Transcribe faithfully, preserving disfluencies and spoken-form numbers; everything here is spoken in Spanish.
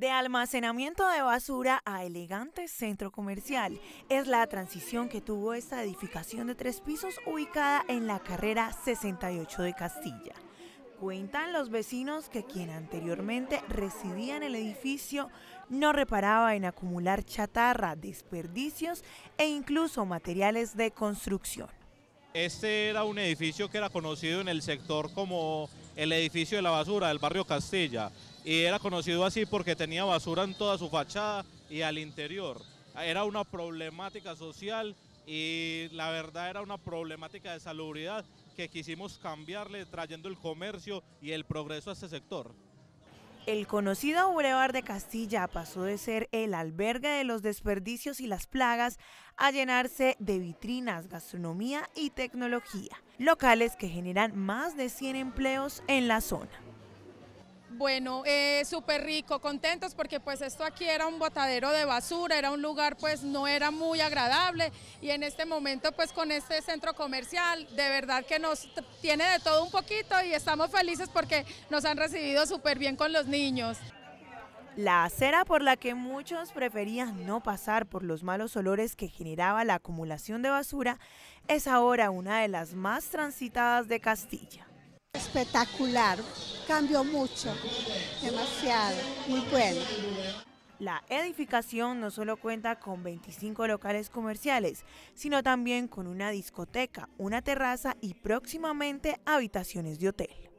De almacenamiento de basura a elegante centro comercial es la transición que tuvo esta edificación de tres pisos ubicada en la carrera sesenta y ocho de Castilla. Cuentan los vecinos que quien anteriormente residía en el edificio no reparaba en acumular chatarra, desperdicios e incluso materiales de construcción. Este era un edificio que era conocido en el sector como el edificio de la basura del barrio Castilla. Y era conocido así porque tenía basura en toda su fachada y al interior. Era una problemática social y la verdad era una problemática de salubridad que quisimos cambiarle trayendo el comercio y el progreso a este sector. El conocido Boulevard de Castilla pasó de ser el albergue de los desperdicios y las plagas a llenarse de vitrinas, gastronomía y tecnología, locales que generan más de cien empleos en la zona. Bueno, eh, súper rico, contentos porque pues esto aquí era un botadero de basura, era un lugar pues no era muy agradable y en este momento pues con este centro comercial de verdad que nos tiene de todo un poquito y estamos felices porque nos han recibido súper bien con los niños. La acera por la que muchos preferían no pasar por los malos olores que generaba la acumulación de basura es ahora una de las más transitadas de Castilla. Espectacular, cambió mucho, demasiado, muy bueno. La edificación no solo cuenta con veinticinco locales comerciales, sino también con una discoteca, una terraza y próximamente habitaciones de hotel.